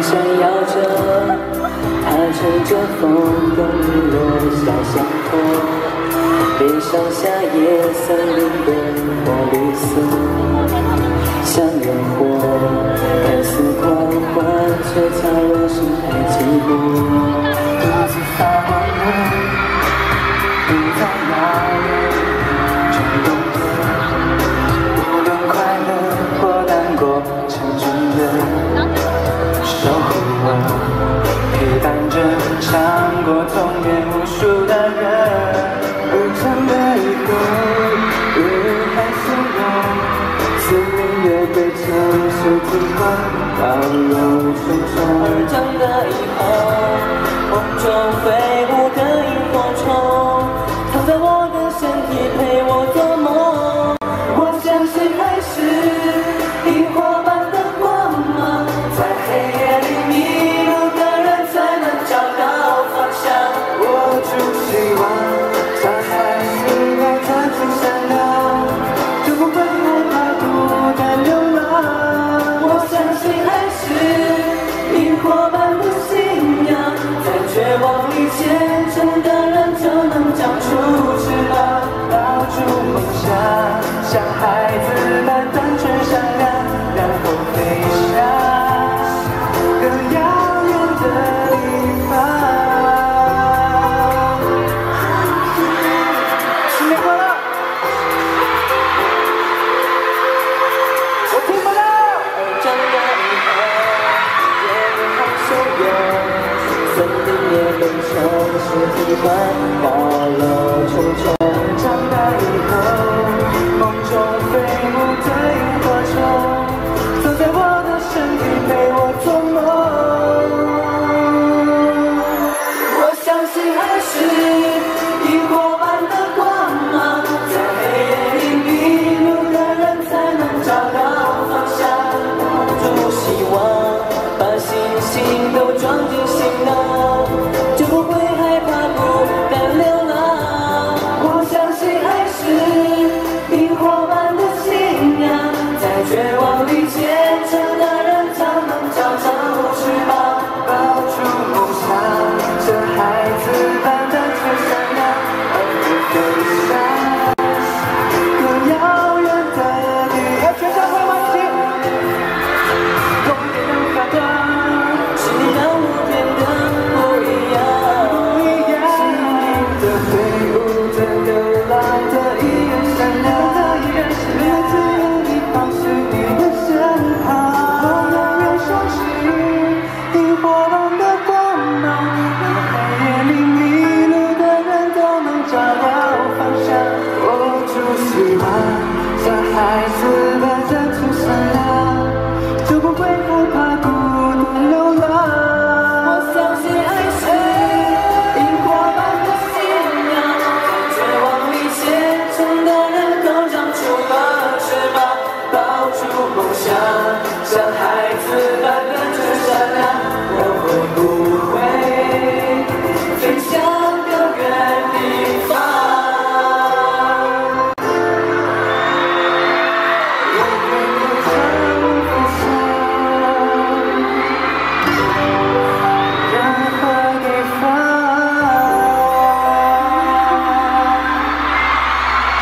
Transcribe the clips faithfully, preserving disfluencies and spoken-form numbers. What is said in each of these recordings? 人闪耀着，它乘着风跟日落下相托，悲伤下夜森林的墨绿色，像烟火，看似狂欢，却悄然是太寂寞，独自发光了，你在哪里？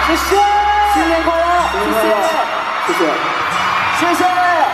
谢谢，新年快乐！谢谢，谢谢，谢谢。